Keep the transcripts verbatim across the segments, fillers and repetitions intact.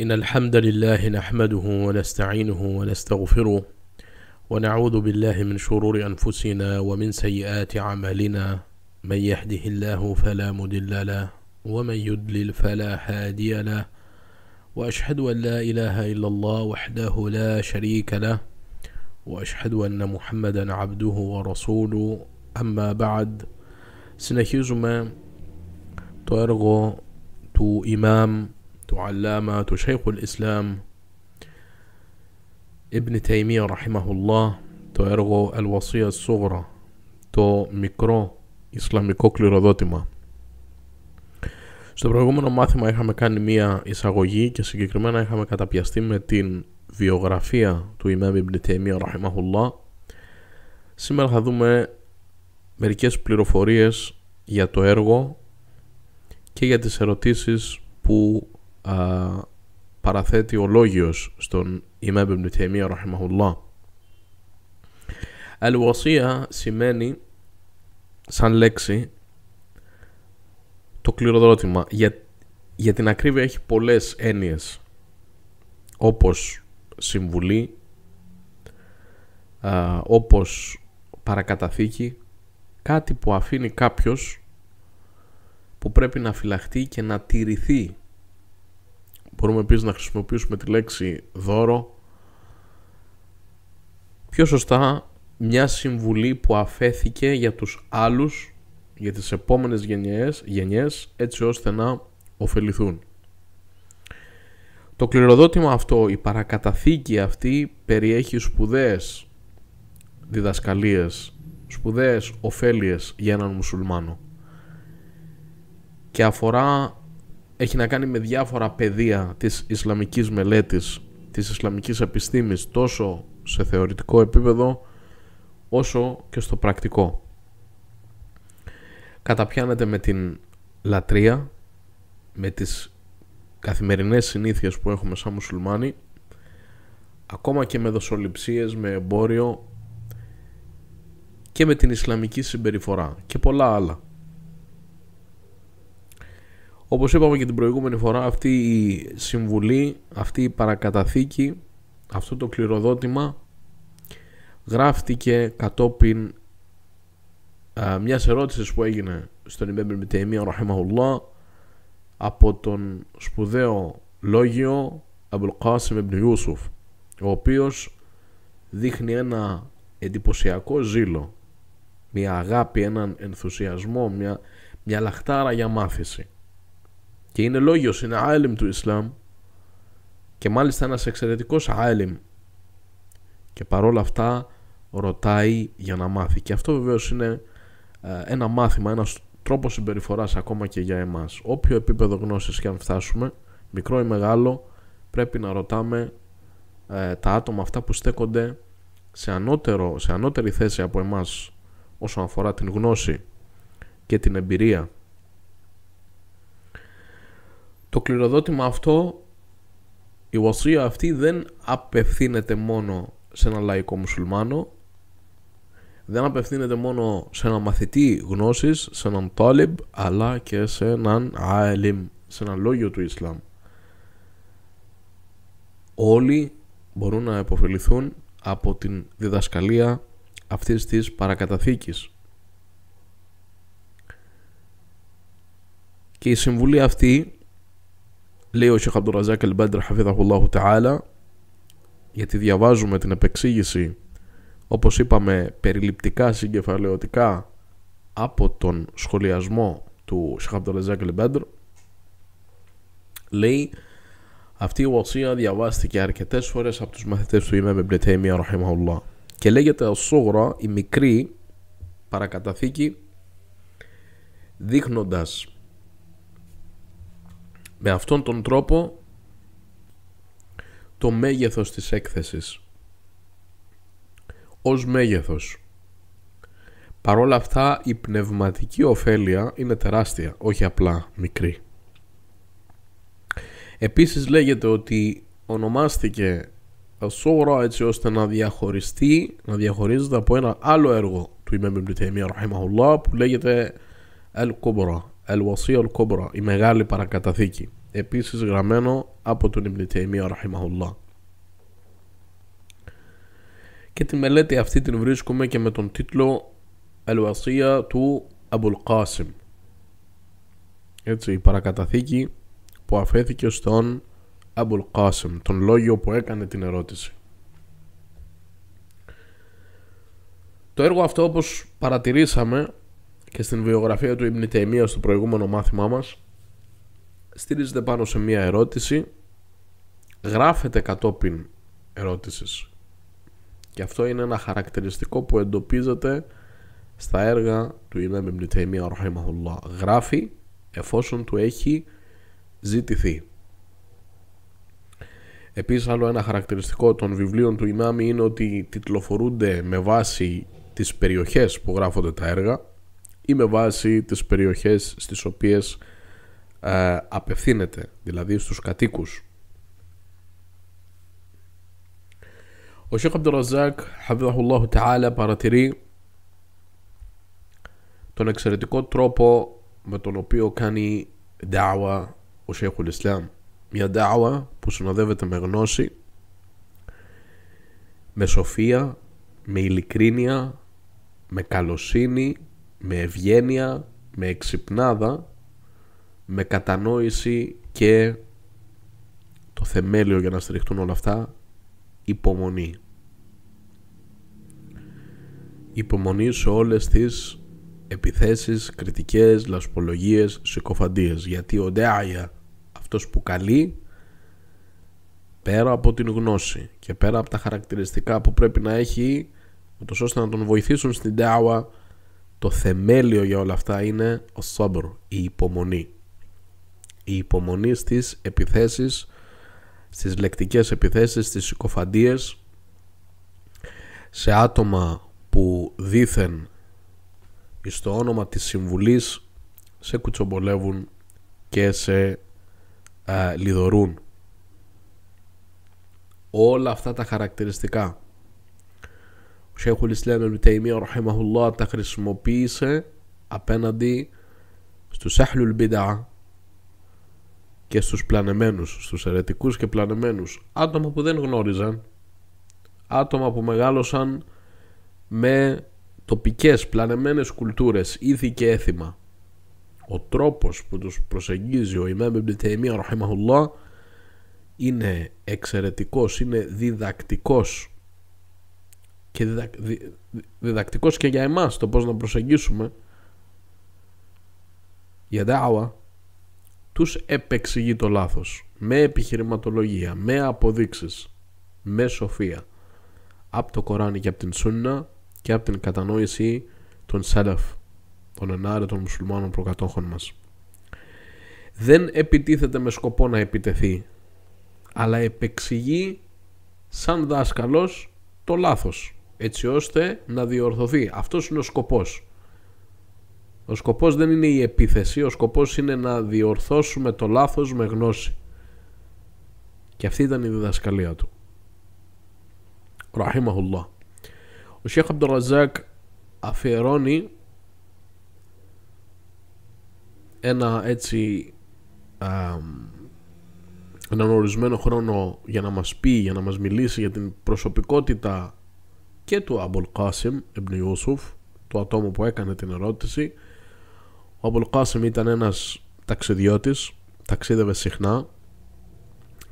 إن الحمد لله نحمده ونستعينه ونستغفره ونعوذ بالله من شرور أنفسنا ومن سيئات أعمالنا، من يهده الله فلا مضل له ومن يضلل فلا هادي له، وأشهد أن لا إله إلا الله وحده لا شريك له، وأشهد أن محمدا عبده ورسوله. أما بعد، συνεχίζουμε το έργο του Ιμάμ, του Αλλάμα, του Σέιχουλ Ισλάμ Ιμπν Ταημία Ραχιμαχουλλάχ, το έργο Al-Wasiyyah al-Kubra, το μικρό Ισλαμικό κληροδότημα. Στο προηγούμενο μάθημα είχαμε κάνει μία εισαγωγή και συγκεκριμένα είχαμε καταπιαστεί με την βιογραφία του Ιμάμ Ιμπν Ταημία Ραχιμαχουλλάχ. Σήμερα θα δούμε μερικές πληροφορίες για το έργο και για τις ερωτήσεις που α, παραθέτει ο λόγιος στον Ιμάμ Ιμπν Ταημία Ραχιμαχουλλάχ. Αλ-Ουασία σημαίνει σαν λέξη το κληροδότημα. Για, για την ακρίβεια έχει πολλές έννοιες, όπως συμβουλή, α, όπως παρακαταθήκη, κάτι που αφήνει κάποιος που πρέπει να φυλαχτεί και να τηρηθεί. Μπορούμε επίσης να χρησιμοποιήσουμε τη λέξη δώρο. Πιο σωστά, μια συμβουλή που αφέθηκε για τους άλλους, για τις επόμενες γενιές, γενιές έτσι ώστε να ωφεληθούν. Το κληροδότημα αυτό, η παρακαταθήκη αυτή, περιέχει σπουδαίες διδασκαλίες, σπουδαίες ωφέλειες για έναν μουσουλμάνο και αφορά, έχει να κάνει με διάφορα πεδία της Ισλαμικής μελέτης, της Ισλαμικής επιστήμης, τόσο σε θεωρητικό επίπεδο όσο και στο πρακτικό. Καταπιάνεται με την λατρεία, με τις καθημερινές συνήθειες που έχουμε σαν μουσουλμάνοι, ακόμα και με δοσοληψίες, με εμπόριο και με την Ισλαμική συμπεριφορά και πολλά άλλα. Όπως είπαμε και την προηγούμενη φορά, αυτή η συμβουλή, αυτή η παρακαταθήκη, αυτό το κληροδότημα γράφτηκε κατόπιν α, μιας ερώτησης που έγινε στον Ιμάμ Ιμπν Ταημία Ραχιμαχουλλάχ από τον σπουδαίο λόγιο Abd al-Qasim Ibn Yusuf, ο οποίος δείχνει ένα εντυπωσιακό ζήλο, μια αγάπη, έναν ενθουσιασμό, μια, μια λαχτάρα για μάθηση. Και είναι λόγιος, είναι άλιμ του Ισλάμ και μάλιστα ένας εξαιρετικός άλιμ, και παρόλα αυτά ρωτάει για να μάθει. Και αυτό βεβαίως είναι ένα μάθημα, ένας τρόπος συμπεριφοράς ακόμα και για εμάς. Όποιο επίπεδο γνώσης και αν φτάσουμε, μικρό ή μεγάλο, πρέπει να ρωτάμε ε, τα άτομα αυτά που στέκονται σε, ανώτερο, σε ανώτερη θέση από εμάς όσον αφορά την γνώση και την εμπειρία. Το κληροδότημα αυτό, η ουασία αυτή, δεν απευθύνεται μόνο σε ένα λαϊκό μουσουλμάνο, δεν απευθύνεται μόνο σε έναν μαθητή γνώσης, σε έναν τάλιμπ, αλλά και σε έναν άλιμ, σε έναν λόγιο του Ισλάμ. Όλοι μπορούν να επωφεληθούν από την διδασκαλία αυτής της παρακαταθήκης. Και η συμβουλή αυτή, λέει ο Σέιχ Άμπντουρραζάκ Αλ-Μπαντρ Χαφιδαχουλλάχου Τα'άλα, γιατί διαβάζουμε την επεξήγηση, όπως είπαμε, περιληπτικά, συγκεφαλαιωτικά από τον σχολιασμό του Σέιχ Άμπντουρραζάκ Αλ-Μπαντρ, λέει αυτή η ουασία διαβάστηκε αρκετές φορές από τους μαθητές του Ιμάμ Ιμπν Ταημία Ραχιμαχουλλάχ και λέγεται ασσούγρα, η μικρή παρακαταθήκη, δείχνοντας με αυτόν τον τρόπο το μέγεθος της έκθεσης ως μέγεθος. Παρόλα αυτά, η πνευματική ωφέλεια είναι τεράστια, όχι απλά μικρή. Επίσης λέγεται ότι ονομάστηκε ασσούγρα έτσι ώστε να διαχωριστεί, να διαχωρίζεται από ένα άλλο έργο του Ιμάμ Ιμπν Ταημία Ραχιμαχουλλάχ που λέγεται Al-Kubra, Al-Wasiyyah al-Kubra, η μεγάλη παρακαταθήκη. επίσης γραμμένο από τον Ίμπν Ταημία ραχιμαχουλλά. Και τη μελέτη αυτή την βρίσκουμε και με τον τίτλο Al-Wasiyyah του Αμπουλ Κάσιμ, έτσι, η παρακαταθήκη που αφέθηκε στον Αμπουλ Κάσιμ, τον λόγιο που έκανε την ερώτηση. Το έργο αυτό, όπως παρατηρήσαμε και στην βιογραφία του Ίμπν Ταημία στο προηγούμενο μάθημά μας, στηρίζεται πάνω σε μία ερώτηση, γράφεται κατόπιν ερώτησης, και αυτό είναι ένα χαρακτηριστικό που εντοπίζεται στα έργα του Ιμάμ Ίμπν Ταημία ραχιμαχουλλάχ. Γράφει εφόσον του έχει ζητηθεί. Επίσης, άλλο ένα χαρακτηριστικό των βιβλίων του Ιμάμ είναι ότι τιτλοφορούνται με βάση τις περιοχές που γράφονται τα έργα ή με βάση τις περιοχές στις οποίες ε, απευθύνεται, δηλαδή στους κατοίκους. Ο Σέιχ Αμπντουρραζάκ χαφιδαχουλλάχου τα'άλα παρατηρεί τον εξαιρετικό τρόπο με τον οποίο κάνει ντάουα ο Σέιχουλ Ισλάμ, μια ντάουα που συνοδεύεται με γνώση, με σοφία, με ειλικρίνεια, με καλοσύνη, με ευγένεια, με εξυπνάδα, με κατανόηση και το θεμέλιο για να στηριχτούν όλα αυτά, υπομονή. Υπομονή σε όλες τις επιθέσεις, κριτικές, λασπολογίες, συκοφαντίες, γιατί ο ντάια, αυτός που καλεί, πέρα από την γνώση και πέρα από τα χαρακτηριστικά που πρέπει να έχει ούτως ώστε να τον βοηθήσουν στην ντάουα, το θεμέλιο για όλα αυτά είναι ο σαμπρ, η υπομονή. Η υπομονή στις επιθέσεις, στις λεκτικές επιθέσεις, στις συκοφαντίες, σε άτομα που δήθεν στο όνομα της συμβουλής σε κουτσομπολεύουν και σε α, λιδωρούν. Όλα αυτά τα χαρακτηριστικά ο Σέιχουλ Ισλάμ Ιμπν Ταημία ραχιμαχουλλάχ τα χρησιμοποίησε απέναντι στους Αχλουλ Μπιντα'α και στους πλανεμένους, στους αιρετικούς και πλανεμένους, άτομα που δεν γνώριζαν, άτομα που μεγάλωσαν με τοπικές πλανεμένες κουλτούρες, ήθη και έθιμα. Ο τρόπος που τους προσεγγίζει ο Ιμάμ Ίμπν Ταημία ραχιμαχουλλάχ είναι εξαιρετικός, είναι διδακτικός και διδα... δι... διδακτικός και για εμάς το πώς να προσεγγίσουμε για ντάουα. Τους επεξηγεί το λάθος με επιχειρηματολογία, με αποδείξεις, με σοφία από το Κοράνι και από την Σούννα και από την κατανόηση των Σέλαφ, των ενάρετων μουσουλμάνων προκατόχων μας. Δεν επιτίθεται με σκοπό να επιτεθεί, αλλά επεξηγεί σαν δάσκαλος το λάθος, έτσι ώστε να διορθωθεί. Αυτός είναι ο σκοπός. Ο σκοπός δεν είναι η επίθεση, ο σκοπός είναι να διορθώσουμε το λάθος με γνώση. Και αυτή ήταν η διδασκαλία του ραχιμαχουλλάχ. Ο Σέιχ Αμπντουρραζάκ αφιερώνει ένα έτσι α, έναν ορισμένο χρόνο για να μας πει, για να μας μιλήσει για την προσωπικότητα και του Αμπουλ Κάσιμ Ιμπν Ιούσουφ, του ατόμου που έκανε την ερώτηση. Ο Αμπουλ Κάσιμ ήταν ένας ταξιδιώτης, ταξίδευε συχνά,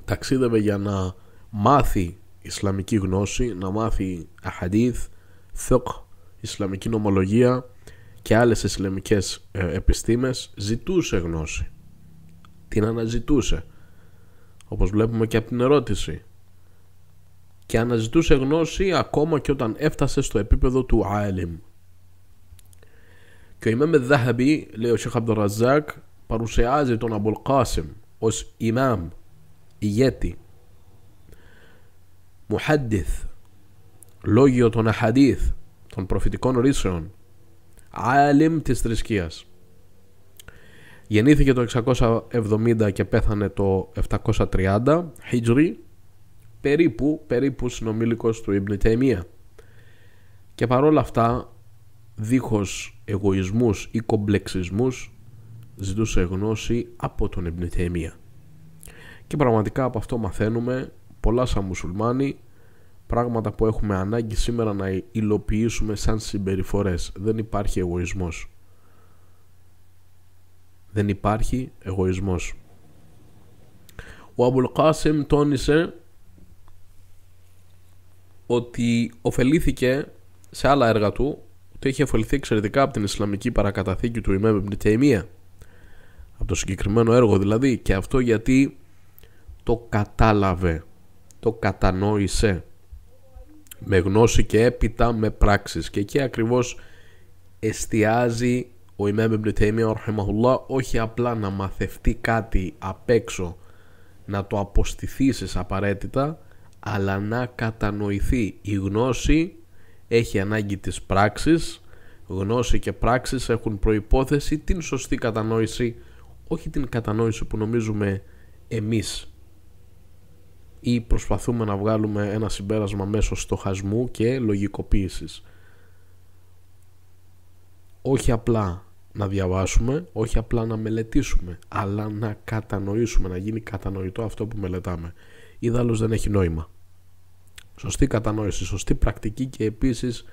ταξίδευε για να μάθει ισλαμική γνώση, να μάθει αχαντίθ, θουκ, ισλαμική νομολογία και άλλες ισλαμικές επιστήμες. Ζητούσε γνώση, την αναζητούσε, όπως βλέπουμε και από την ερώτηση, και αναζητούσε γνώση ακόμα και όταν έφτασε στο επίπεδο του Άλιμ. Και ο Ιμάμ Al-Dhahabi, λέει ο Σέιχ Αμπντουρραζάκ, παρουσιάζει τον Αμπουλ Κάσιμ ως Ιμάμ, ηγέτη, Μουχάντιθ, λόγιο των αχαντίθ, των προφητικών ρήσεων, Άλιμ της θρησκείας. Γεννήθηκε το εξακόσια εβδομήντα και πέθανε το επτακόσια τριάντα Χιτζρι, περίπου, περίπου συνομήλικος του Ίμπν Ταημία. Και παρόλα αυτά, δίχως εγωισμούς ή κομπλεξισμούς, ζητούσε γνώση από τον Ίμπν Ταημία. και πραγματικά από αυτό μαθαίνουμε πολλά σαν μουσουλμάνοι, πράγματα που έχουμε ανάγκη σήμερα να υλοποιήσουμε σαν συμπεριφορές. Δεν υπάρχει εγωισμός. Δεν υπάρχει εγωισμός. Ο Αμπουλ Κάσιμ τόνισε ότι ωφελήθηκε σε άλλα έργα του, ότι είχε ωφεληθεί εξαιρετικά από την Ισλαμική παρακαταθήκη του Ιμάμ Ιμπν Ταημία, από το συγκεκριμένο έργο δηλαδή, και αυτό γιατί το κατάλαβε, το κατανόησε με γνώση και έπειτα με πράξεις, και εκεί ακριβώς εστιάζει ο Ιμάμ Ιμπν Ταημία ραχιμαχουλλάχ, όχι απλά να μαθευτεί κάτι απ' έξω, να το αποστηθήσεις απαραίτητα, αλλά να κατανοηθεί. Η γνώση έχει ανάγκη της πράξης. Γνώση και πράξεις έχουν προϋπόθεση την σωστή κατανόηση, όχι την κατανόηση που νομίζουμε εμείς ή προσπαθούμε να βγάλουμε ένα συμπέρασμα μέσω στοχασμού και λογικοποίησης. Όχι απλά να διαβάσουμε, όχι απλά να μελετήσουμε, αλλά να κατανοήσουμε, να γίνει κατανοητό αυτό που μελετάμε. Ιδάλλως δεν έχει νόημα. Σωστή κατανόηση, σωστή πρακτική και επίσης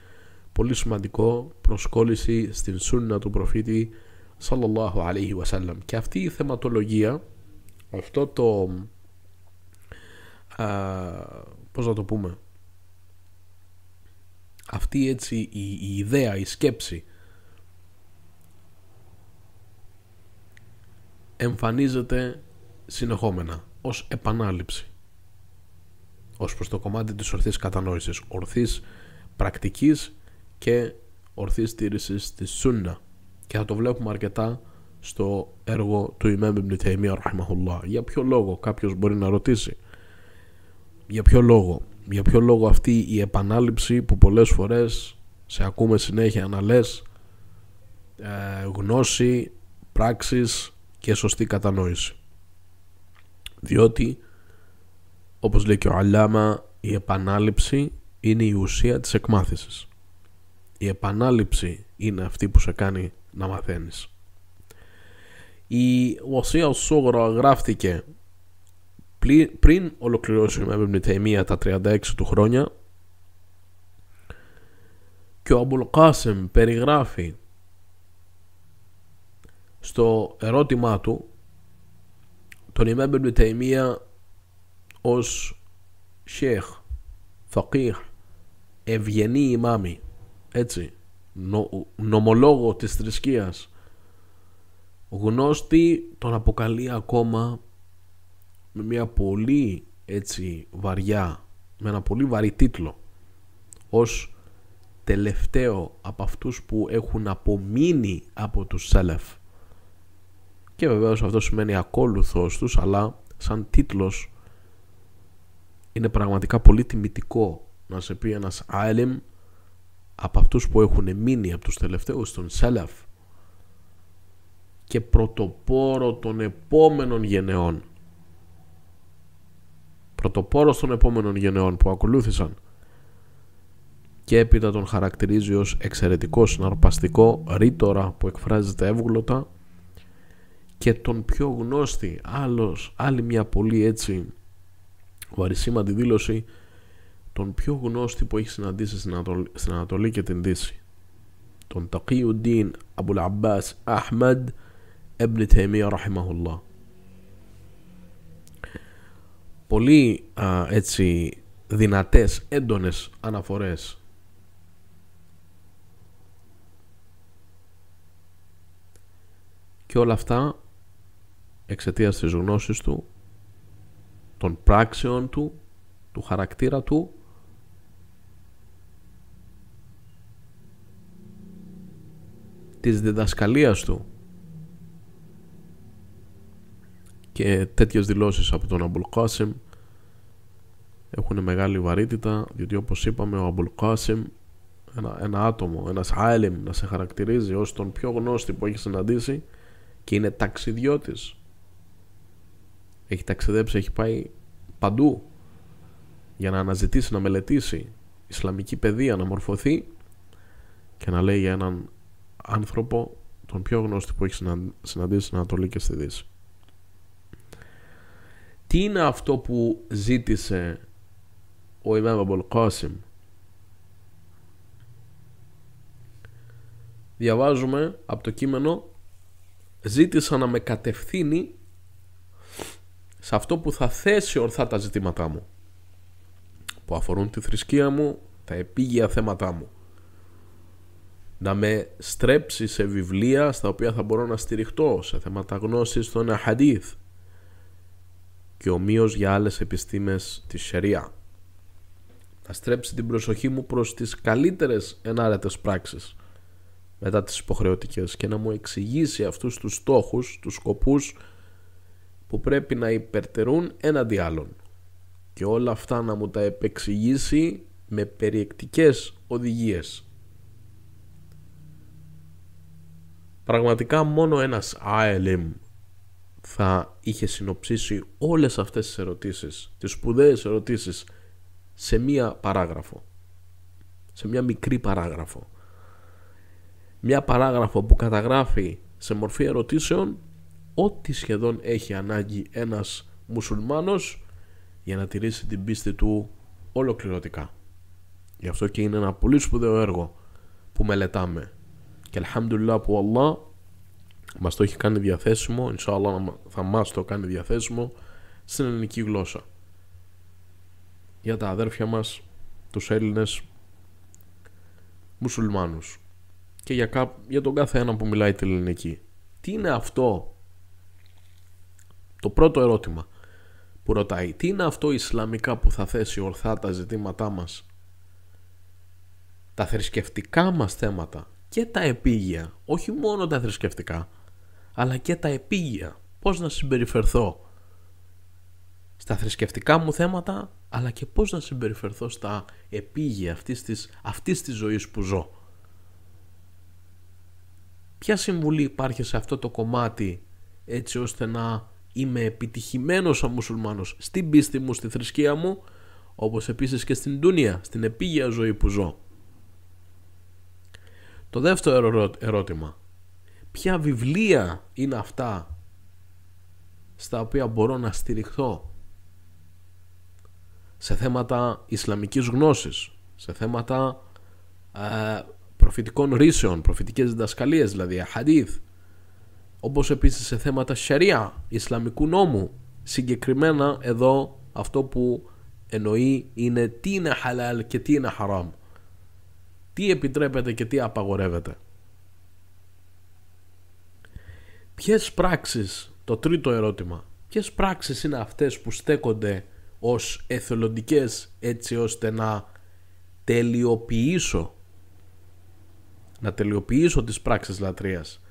πολύ σημαντικό, προσκόλληση στην σούννα του προφήτη σαλλαλάχου αλέιχι βασάλλαμ. Και αυτή η θεματολογία, αυτό το α, πώς να το πούμε, αυτή έτσι η, η ιδέα, η σκέψη εμφανίζεται συνεχόμενα ως επανάληψη ως προς το κομμάτι της ορθής κατανόησης, ορθής πρακτικής και ορθής στήρησης της Σούννα, και θα το βλέπουμε αρκετά στο έργο του Ιμάμ Ιμπν Ταημία ραχιμαχουλλάχ. Για ποιο λόγο, κάποιος μπορεί να ρωτήσει, για ποιο λόγο, για ποιο λόγο αυτή η επανάληψη που πολλές φορές σε ακούμε συνέχεια να λες, ε, γνώση, πράξεις και σωστή κατανόηση. Διότι όπως λέει και ο Αλάμα, η επανάληψη είναι η ουσία της εκμάθησης. Η επανάληψη είναι αυτή που σε κάνει να μαθαίνεις. Η Ουασία Σόγρα γράφτηκε πριν ολοκληρώσει με Ιμπν Ταημία τα τριάντα έξι του χρόνια, και ο Αμπουλ Κάσιμ περιγράφει στο ερώτημά του τον Ιμάμ Ιμπν Ταημία ως Σέχ, Φακίχ, ευγενή ημάμι, έτσι, νο, νομολόγο της θρησκείας, γνώστη, τον αποκαλεί ακόμα με μια πολύ έτσι βαριά, με ένα πολύ βαρύ τίτλο, ως τελευταίο από αυτούς που έχουν απομείνει από τους Σέλεφ, και βεβαίως αυτό σημαίνει ακόλουθος τους, αλλά σαν τίτλος είναι πραγματικά πολύ τιμητικό να σε πει ένας άλιμ από αυτούς που έχουν μείνει από τους τελευταίους των Σέλαφ και πρωτοπόρο των επόμενων γενεών, πρωτοπόρος των επόμενων γενεών που ακολούθησαν, και έπειτα τον χαρακτηρίζει ως εξαιρετικό, συναρπαστικό ρήτορα που εκφράζεται εύγλωτα και τον πιο γνώστη. Άλλος, άλλη μια πολύ έτσι βαρισήμαντη δήλωση, τον πιο γνώστη που έχει συναντήσει στην Ανατολή και την Δύση, τον Τακιουντίν Αμπουλ Αμπάς Αχμαντ Ιμπν Ταημία ραχιμαχουλλάχ. Πολύ α, έτσι δυνατές, έντονες αναφορές και όλα αυτά εξαιτίας της γνώσης του, των πράξεων του, του χαρακτήρα του, της διδασκαλίας του. Και τέτοιες δηλώσεις από τον Αμπουλ Κάσιμ έχουν μεγάλη βαρύτητα, διότι όπως είπαμε ο Αμπουλ Κάσιμ, ένα, ένα άτομο, ένας άλιμ να σε χαρακτηρίζει ως τον πιο γνώστη που έχει συναντήσει, και είναι ταξιδιώτης. Έχει ταξιδέψει, έχει πάει παντού για να αναζητήσει, να μελετήσει Ισλαμική παιδεία, να μορφωθεί, και να λέει για έναν άνθρωπο τον πιο γνώστη που έχει συναντήσει στην Ανατολή και στη Δύση. τι είναι αυτό που ζήτησε ο Ιμάμ Αμπουλ Κάσιμ. Διαβάζουμε από το κείμενο: ζήτησα να με κατευθύνει σε αυτό που θα θέσει ορθά τα ζητήματά μου, που αφορούν τη θρησκεία μου, τα επίγεια θέματά μου, να με στρέψει σε βιβλία στα οποία θα μπορώ να στηριχτώ, σε θέματα γνώσης των αχαντίθ και ομοίως για άλλες επιστήμες της Σερία, να στρέψει την προσοχή μου προς τις καλύτερες ενάρετες πράξεις μετά τις υποχρεωτικές και να μου εξηγήσει αυτούς τους στόχους, τους σκοπούς που πρέπει να υπερτερούν έναντι άλλων, και όλα αυτά να μου τα επεξηγήσει με περιεκτικές οδηγίες. Πραγματικά μόνο ένας άελιμ θα είχε συνοψίσει όλες αυτές τις ερωτήσεις, τις σπουδαίες ερωτήσεις, σε μία παράγραφο, σε μία μικρή παράγραφο. Μια παράγραφο που καταγράφει σε μορφή ερωτήσεων ό,τι σχεδόν έχει ανάγκη ένας μουσουλμάνος για να τηρήσει την πίστη του ολοκληρωτικά. Γι' αυτό και είναι ένα πολύ σπουδαίο έργο που μελετάμε και αλχαμδουλιλlah που ο Αλλάχ μας το έχει κάνει διαθέσιμο, Ινσάλλα θα μας το κάνει διαθέσιμο στην ελληνική γλώσσα για τα αδέρφια μας τους Έλληνες μουσουλμάνους και για, κά... για τον κάθε ένα που μιλάει την ελληνική. Τι είναι αυτό? Το πρώτο ερώτημα που ρωτάει: τι είναι αυτό ισλαμικά που θα θέσει ορθά τα ζητήματά μας, τα θρησκευτικά μας θέματα και τα επίγεια, όχι μόνο τα θρησκευτικά αλλά και τα επίγεια, πώς να συμπεριφερθώ στα θρησκευτικά μου θέματα αλλά και πώς να συμπεριφερθώ στα επίγεια αυτής της, αυτής της ζωής που ζω. Ποια συμβουλή υπάρχει σε αυτό το κομμάτι έτσι ώστε να είμαι επιτυχημένος σαν μουσουλμάνος στην πίστη μου, στη θρησκεία μου, όπως επίσης και στην ντούνια, στην επίγεια ζωή που ζω. Το δεύτερο ερώτημα: ποια βιβλία είναι αυτά στα οποία μπορώ να στηριχθώ σε θέματα ισλαμικής γνώσης, σε θέματα ε, προφητικών ρήσεων, προφητικές διδασκαλίες, δηλαδή αχαντίθ, όπως επίσης σε θέματα σαρία, ισλαμικού νόμου. Συγκεκριμένα εδώ αυτό που εννοεί είναι τι είναι χαλάλ και τι είναι χαράμ, τι επιτρέπεται και τι απαγορεύεται. Ποιες πράξεις, το τρίτο ερώτημα, ποιες πράξεις είναι αυτές που στέκονται ως εθελοντικές έτσι ώστε να τελειοποιήσω να τελειοποιήσω τις πράξεις λατρείας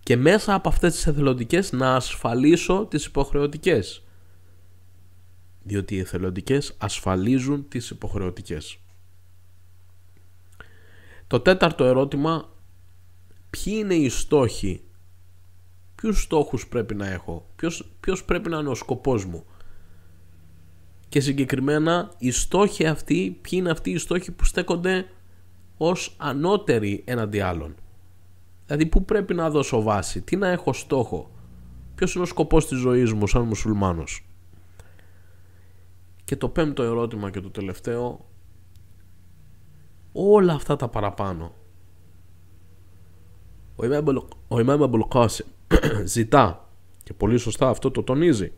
και μέσα από αυτές τις εθελοντικές να ασφαλίσω τις υποχρεωτικές, διότι οι εθελοντικές ασφαλίζουν τις υποχρεωτικές. Το τέταρτο ερώτημα: ποιοι είναι οι στόχοι, ποιους στόχους πρέπει να έχω, ποιος, ποιος πρέπει να είναι ο σκοπός μου, και συγκεκριμένα οι στόχοι αυτοί, ποιοι είναι αυτοί οι στόχοι που στέκονται ως ανώτεροι έναντι άλλων. Δηλαδή που πρέπει να δώσω βάση, τι να έχω στόχο, ποιος είναι ο σκοπός της ζωής μου σαν μουσουλμάνος. Και το πέμπτο ερώτημα και το τελευταίο: όλα αυτά τα παραπάνω ο Ιμάμ Αμπουλ Κάσιμ ζητά, και πολύ σωστά αυτό το τονίζει,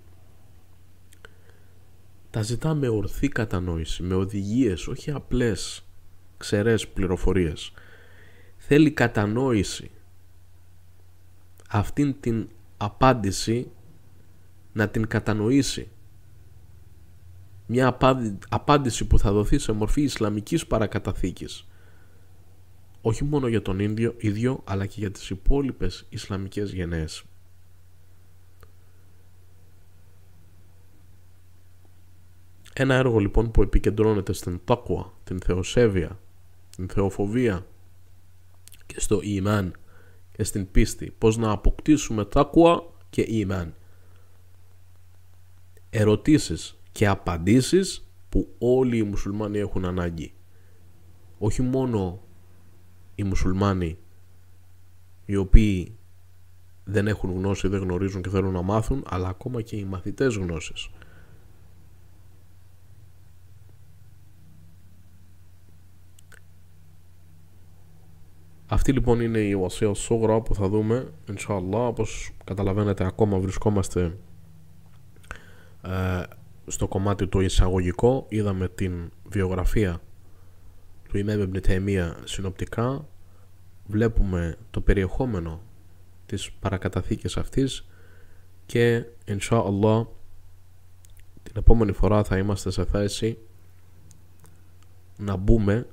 τα ζητά με ορθή κατανόηση, με οδηγίες, όχι απλές ξερές πληροφορίες. Θέλει κατανόηση. Αυτήν την απάντηση να την κατανοήσει. Μια απάντηση που θα δοθεί σε μορφή ισλαμικής παρακαταθήκης, όχι μόνο για τον ίδιο, ίδιο αλλά και για τις υπόλοιπες ισλαμικές γενναίες. Ένα έργο λοιπόν που επικεντρώνεται στην τάκουα, την θεοσέβεια, την θεοφοβία και στο ημάν και στην πίστη. Πώς να αποκτήσουμε τάκουα και ημάν. Ερωτήσεις και απαντήσεις που όλοι οι μουσουλμάνοι έχουν ανάγκη. Όχι μόνο οι μουσουλμάνοι οι οποίοι δεν έχουν γνώση, δεν γνωρίζουν και θέλουν να μάθουν, αλλά ακόμα και οι μαθητές γνώσης. Αυτή λοιπόν είναι η Ουασία Σόγρα που θα δούμε, Ινσάλλα. Όπως καταλαβαίνετε, ακόμα βρισκόμαστε ε, στο κομμάτι το εισαγωγικό. Είδαμε την βιογραφία του Ιμάμ Ιμπν Ταημία συνοπτικά. Βλέπουμε το περιεχόμενο της παρακαταθήκης αυτής και Ινσάλλα την επόμενη φορά θα είμαστε σε θέση να μπούμε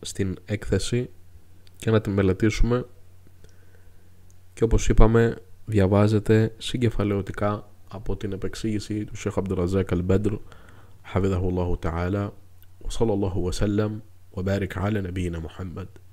στην έκθεση και να την μελετήσουμε, και όπως είπαμε διαβάζεται συγκεφαλαιωτικά από την επεξήγηση του Σέιχ Αμπντουρραζάκ Αλ-Μπαντρ Χαφιδαχουλλάχου Τα'άλα. Wa sallallahu wa sallam wa barik ala nabiyyina Muhammad.